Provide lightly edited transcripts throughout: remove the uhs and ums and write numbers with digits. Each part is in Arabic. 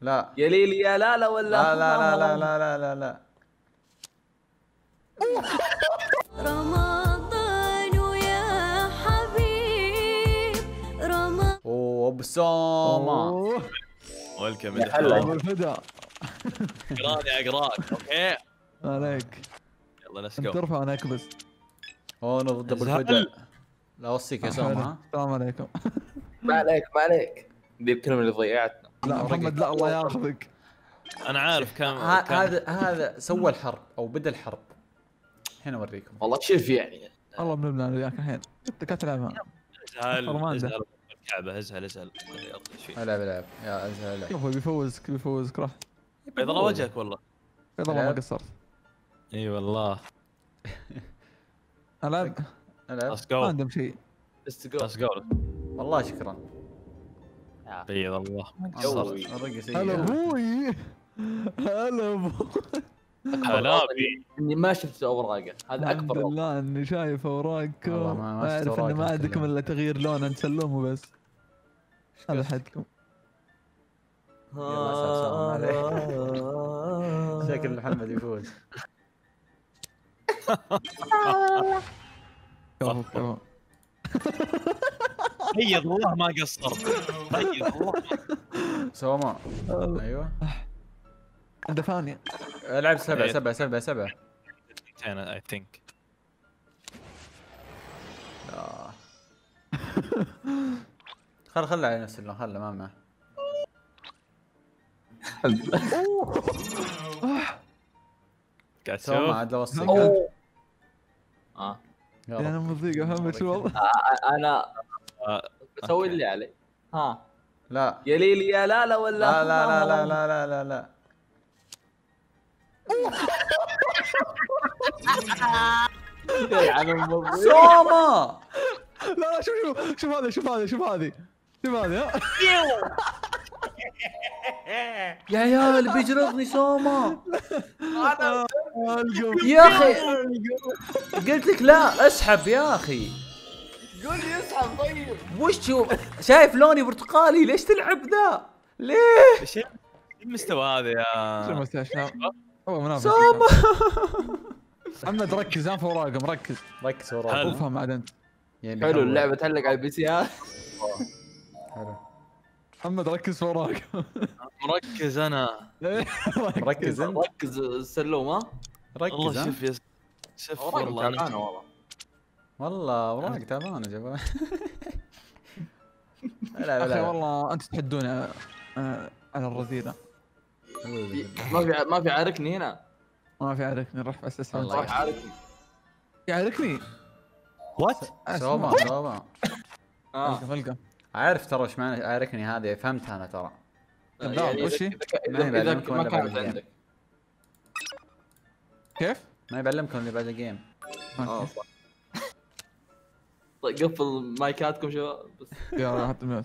لا يا ليلي يا لالا ولا لا لا لا لا لا لا لا رمضان يا حبيب رمضان وبسامة ولكم ابو الفدا اقراني اقراك اوكي عليك يلا ليتس جو ترفع هناك بس هون ضد ابو الفدا لا اوصيك يا سامة السلام عليكم ما عليك ما عليك دي بكلمة اللي ضيعتنا لا محمد لا الله ياخذك انا عارف كم هذا سوى الحرب او بدا الحرب هنا اوريكم والله تشيل فيه يعني والله بنبنى انا وياك الحين كنت العبها ازهل الكعبه ازهل ازهل العب العب يا ازهل العب شوف بيفوزك بيفوزك راح بيض الله وجهك والله بيض الله ما قصرت اي والله العب العب ما عندهم شيء والله شكرا بيض الله قوي هلا ابوي هلا ابوي حلابي اني ما شفت اوراقه هذا اكبر الحمد لله اني شايف اوراقكم ما اعرف اني ما عندكم الا تغيير لون انت سلمه بس هذا حدكم شكل محمد يفوز بيض والله ما قصرت بيض والله سوما ايوه عنده ثانية العب سبعة سبعة سبعة سبعة انا اي ثينك لا خل على نفس اللون خله ما معه قاعد سوما عاد لو وصلك انا مضيق اهمش والله انا بسوي اللي علي ها لا يا ليلي يا لالا ولا لا لا لا لا لا لا لا سوما لا شوف شوف هذا شوف هذا شوف هذه شوف هذه يا عيال بيجرطني سوما يا اخي قلت لك لا اسحب يا اخي قول لي اسحب طيب وش شايف لوني برتقالي ليش تلعب ذا؟ ليش؟ ايش المستوى هذا يا شو المستوى سوما محمد ركز انف اوراقه مركز ركز اوراقه افهم عاد انت حلو اللعبه تعلق على البي سي هذا حلو محمد ركز في اوراقه مركز انا مركز انت ركز السلوم ها ركز والله شوف شوف والله تعبانه والله والله اوراق تعبانه يا شباب لا لا والله انت تحدون على الرذيله ما في عاركني هنا ما في عاركني روح بس اسمع روح عاركني يعاركني وات سوما سوما فلقه عارف ترى ايش معنى عاركني هذه فهمتها انا ترى يعني وش اذا ما كانت عندك كيف؟ ما يبعلمكم اللي بعد الجيم صح طيب قفل مايكاتكم شباب بس يلا حط ميوت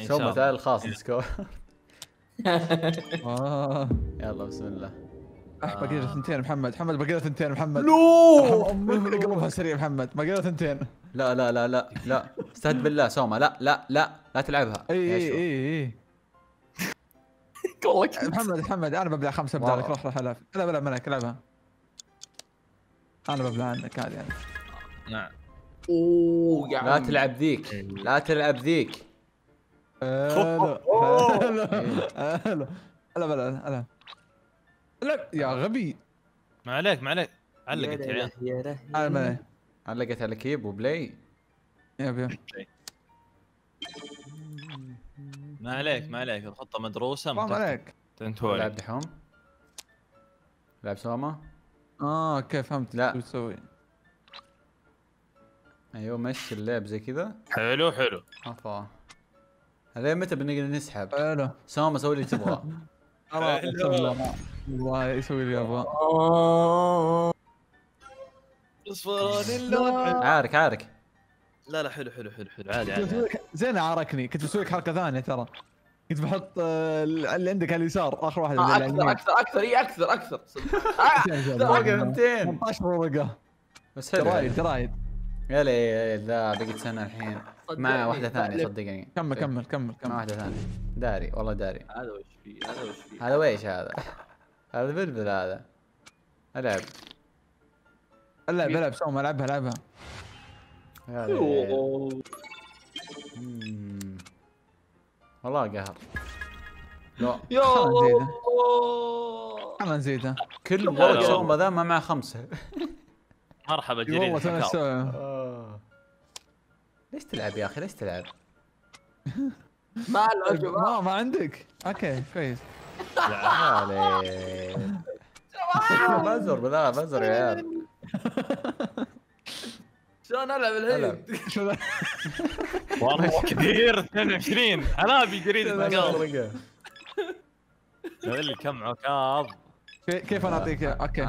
سوما تعال الخاص ديسكورد يلا بسم الله باقي له ثنتين محمد محمد باقي له ثنتين محمد نو امك اقلبها سريع محمد باقي له ثنتين لا لا لا لا لا استهد بالله سوما لا لا لا لا تلعبها اي اي اي محمد محمد انا ببلع خمسه ابدا لك روح روح العب لا بلعب منك العبها انا ببلع عنك عادي يعني نعم اوه لا تلعب ذيك لا تلعب ذيك الو الو الو الو لا يا غبي ما عليك ما عليك علقت يا عيال انا ما علقت على كيب وبلاي يا ما عليك ما عليك الخطه مدروسه ما عليك تنتهي لعب دحوم لعب سوما كيف فهمت لا شو تسوي ايوه مشي اللعب زي كذا حلو حلو عفا هذا متى بنقدر نسحب؟ حلو سوما سوي اللي تبغاه. والله يسوي اللي يبغاه. اصفراني اللون عارك عارك. لا لا حلو حلو حلو حلو عادي عادي. زين عاركني كنت بسوي لك حركه ثانيه ترى. كنت بحط اللي عندك على اليسار اخر واحد اكثر اكثر اكثر اي اكثر اكثر. ورقه 200 18 ورقه. بس حلو. ترايد ترايد. يا ليل لا بقيت سنه الحين. مع واحدة ثانية صدقني كمل كمل كمل مع واحدة ثانية داري والله داري هذا وش فيه؟ هذا وش فيه؟ هذا ويش هذا؟ هذا بلبل هذا. العب العب العب سوم العبها العبها. والله قهر. لا يا الله والله نزيده. كل ورق سوم ذا ما معه خمسه. مرحبا جديد. ليش تلعب يا اخي؟ ليش تلعب؟ ما لا ما عندك. اوكي كويس. عليك بزر بالله بزر يا عيال. شلون العب الحين؟ والله كثير 22 حلابي جريد المقال. اللي كم عكاظ كيف انا اعطيك اياه؟ اوكي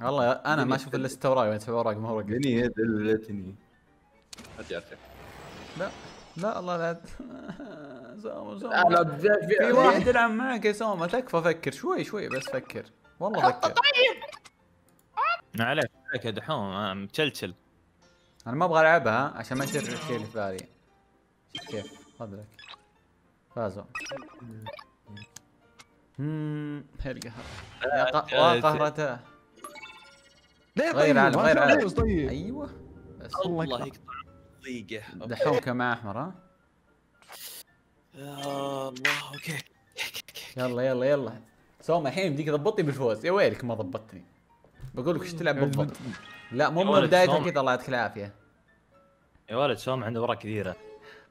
والله انا ما اشوف اللست وراي وين اسحب اوراق مورق. الدنيا ذلتني. لا لا الله لا سوما سوما لا في واحد يلعب معك يا سوما تكفى فكر شوي شوي بس فكر والله فكر. ما عليك يا دحوم متشلشل. انا ما ابغى العبها عشان ما يصير الشيء اللي في بالي. كيف؟ خذ لك فازوا. هي القهر وقهرته. ليه غير عالم غير عالم. ايوه بس الله يقطع ضيقه. دحومك مع احمر ها؟ يا الله اوكي. يلا يلا يلا سوما الحين بديك ضبطني بالفوز. يا ويلك ما ضبطتني. بقول لك ايش تلعب بالضبط. لا مو من بدايتها كذا الله يعطيك العافيه. يا ولد سوم عنده وراء كثيره.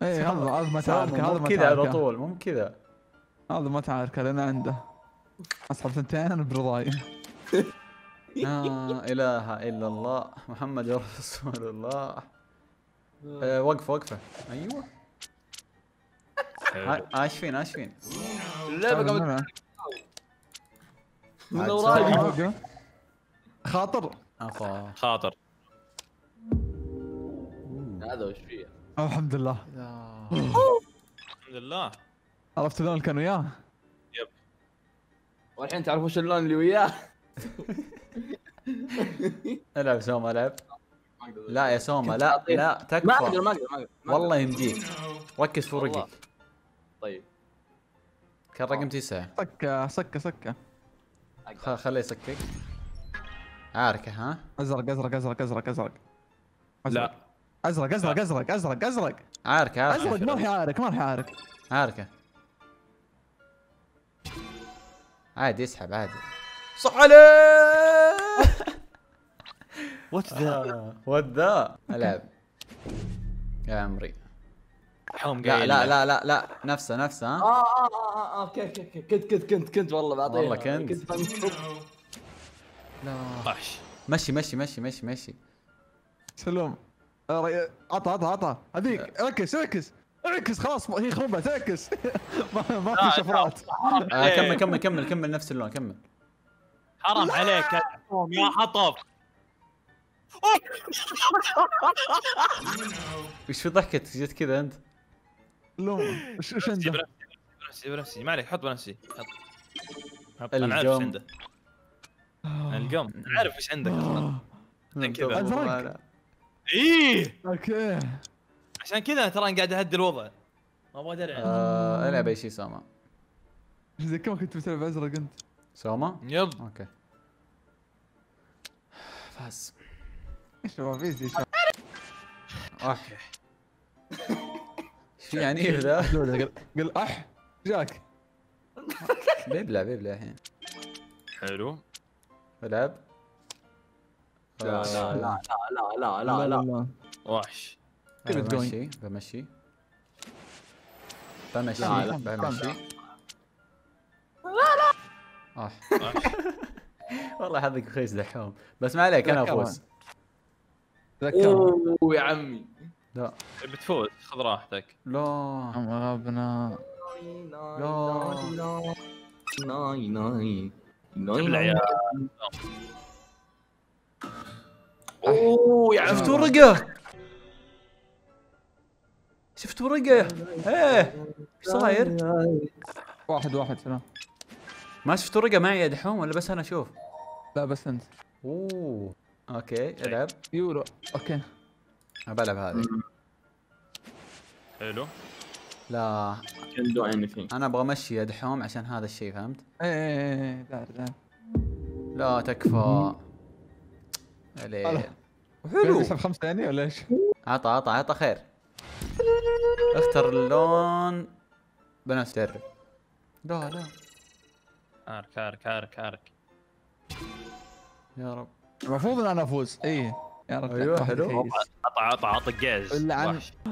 اي هذا ما تعارك هذا ما كذا على طول مو كذا. هذا ما تعارك انا عنده. اسحب ثنتين انا برضاي. لا اله الا الله محمد رسول الله. وقفه وقفه ايوه. عاشفين عاشفين. اللعبه قبل من وراي خاطر خاطر هذا وش فيه؟ الحمد لله الحمد لله. عرفت اللون اللي كان وياه؟ يب والحين تعرف وش اللون اللي وياه؟ العب سوما العب. لا يا سوما لا لا تكفى. ما اقدر ما اقدر والله يمديك ركز في ورقك. طيب كان رقم 9. سكه سكه سكه خليه يسكك. عاركه ها؟ ازرق ازرق ازرق ازرق ازرق. لا ازرق ازرق ازرق ازرق ازرق. عاركه عاركه ازرق ما راح يعارك ما راح يعارك. عاركه عادي يسحب عادي. صح عليك. وات ذا وات ذا. العب يا عمري. لا لا لا لا لا نفسه نفسه ها؟ كنت والله بعطيه والله كنت. لا طحش. مشي مشي مشي مشي مشي. سلوم عطى عطى عطى هذيك. ركز ركز ركز خلاص هي خربت ركز. ما في شفرات. كمل كمل كمل كمل نفس اللون كمل. حرام عليك يا حطب. وش في ضحكة جت كذا انت؟ لوم وش عنده؟ بنفسي بنفسي ما عليك حط بنفسي حط. انا عارف ايش عنده. القم عارف ايش عندك كذا ازرق. ايه اوكي عشان كذا ترى قاعد اهدي الوضع ما ابغى ادري. العب اي شيء سوما. زي كم كنت بتلعب ازرق انت سوما؟ يب اوكي فاز. ايش هو فيزي اوكي ايش يعني ذا؟ قل اح جاك بيبلع بيبلع الحين. حلو العب. لا لا لا لا لا لا لا وحش. بمشي بمشي بمشي بمشي. لا لا وحش والله حظك رخيص دحوم بس ما عليك انا افوز. اوه يا عمي لا بتفوز خذ راحتك. لا غبنا لا ناي ناي ناي. اوه عرفت ورقه، شفت ورقه. ايه ايش صاير؟ واحد واحد سلام. ما شفت ورقه معي يا دحوم ولا بس انا اشوف؟ لا بس انت. اوه اوكي العب يورو. اوكي انا بلعب هذه. حلو. لا انا ابغى امشي يا دحوم عشان هذا الشيء، فهمت؟ ايه لا تكفى عليه. حلو بس 5 ثواني ولا ايش؟ عطى خير. اختر اللون بنفس جرب. لا ارك يا رب. المفروض ان انا افوز. ايه يا رب. ايوه حلو. عطى جاز. انا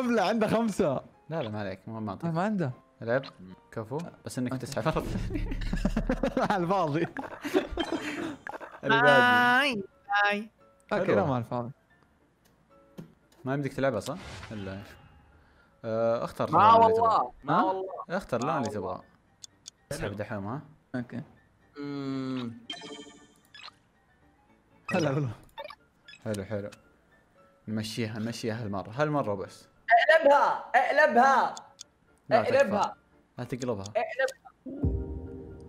ببلع عنده 5. لا ما عليك ما اعطيك. ما عنده. العب كفو بس انك تسحب على الفاضي. هاي هاي اوكي. لا ما الفاضي ما يمديك تلعبها صح؟ الا اختر. لا والله ما والله اختر اللون اللي تبغاه. اسحب دحوم. ها اوكي. حلو حلو حلو. نمشيها هالمره بس. اقلبها. لا تقلبها.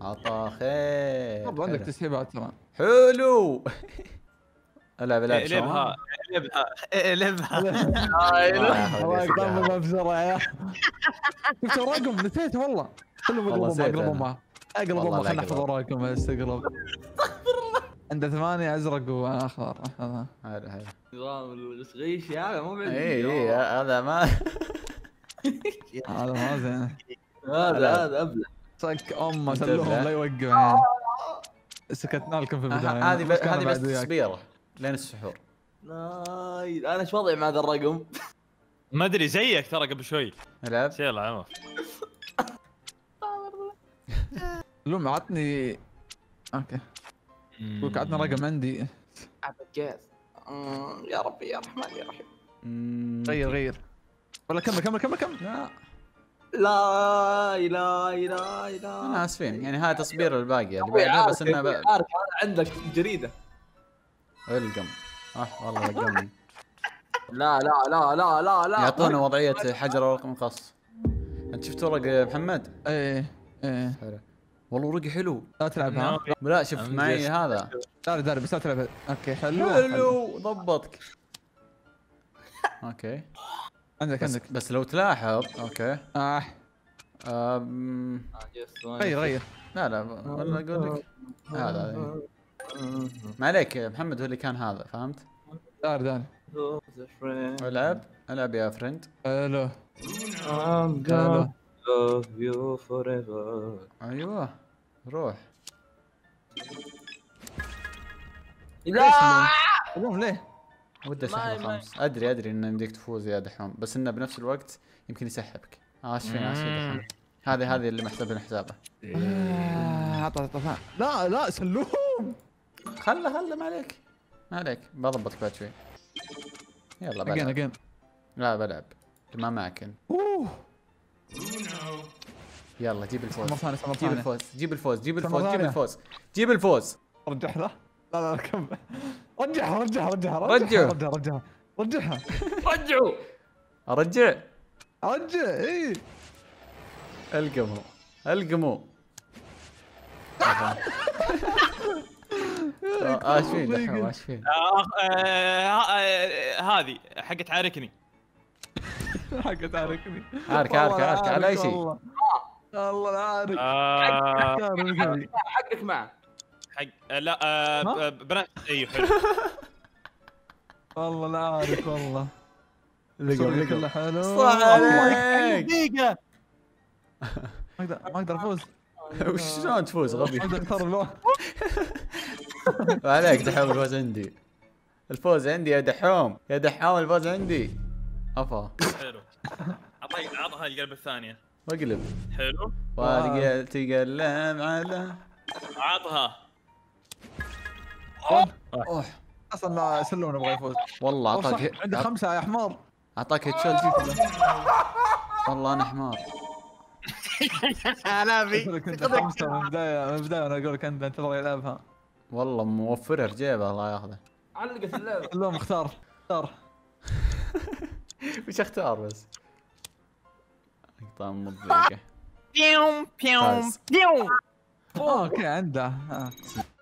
عطا خير. طب عندك تسحيبات ترى. حلو. العب اقلبها. الله يقطعها بسرعه يا اخي. شفت اوراقهم نسيت والله. خلهم اقلبهم اقلبهم خلينا نحفظ اوراقهم بس. اقلب. عنده 8 ازرق واخضر. هذا نظام الغيش هذا مو بعيد. اي هذا ما هذا ما زين. هذا ابله صك امه سلوهم لا يوقعون. سكتنا لكم في البدايه. هذه بس تصبيره لين السحور. انا ايش وضعي مع هذا الرقم؟ ما ادري زيك ترى قبل شوي. العب يلا عمر. لوم عطني. اوكي قولك عطنا رقم عندي. عبد يا ربي يا رحمن يا رحيم. غير ولا كمل. لا انا اسفين يعني. هاي تصبير الباقي اللي بعده بس انه عارف. عندك جريده القم. والله القم. لا لا لا لا لا لا يعطونا وضعيه حجر ورقم خاص. انت شفت ورق محمد؟ ايه حلو والله ورقي حلو. لا تلعبها. لا شوف معي هذا داري بس لا تلعبها. اوكي حلو ضبطك. اوكي عندك بس لو تلاحظ. اوكي غير. لا والله اقول لك هذا ما عليك. محمد هو اللي كان هذا فهمت. داري العب يا فريند. الو ايوه روح. لا قوم ليه؟ وده شحن 5. ادري انه يمديك تفوز يا دحوم بس انه بنفس الوقت يمكن يسحبك. اسفين دحوم. هذه اللي محسب لنا حسابه. عطها. لا سلوم. خله ما عليك بضبطك بعد شوي. يلا بلعب. لا بلعب ما معك. يلا جيب الفوز. جيب الفوز. رجح له. لا كمل. رجعها. رجعوا. ارجع. اي القموا. ايش فين؟ هذه حقت عاركني. عارك على اي شيء. الله العارك. حقك معه. لا بنات. ايوه حلو. والله العارك والله. كله حلو. صح عليك. دقيقة. ما اقدر افوز. وشلون تفوز غبي؟ ما اقدر اختار اللون. ما عليك دحوم الفوز عندي. يا دحوم. الفوز عندي. افا. حلو. عطها هاي القلب الثانية. واقلب. حلو. وارجع تقلم على. عطها. اوه اصلا سلوم نبغى يفوز. والله عطاك عنده 5 يا حمار. عطاك هيد شوت. والله انا حمار. انا ابي كنت حمسه من البدايه، انا اقول لك انت انتظر يلعبها. والله موفرها في جيبه الله ياخذه. علقت اللعبه. اللهم اختار وش اختار بس؟ اقطع من الضيقه. بيوم بيوم بيوم. اوكي عنده.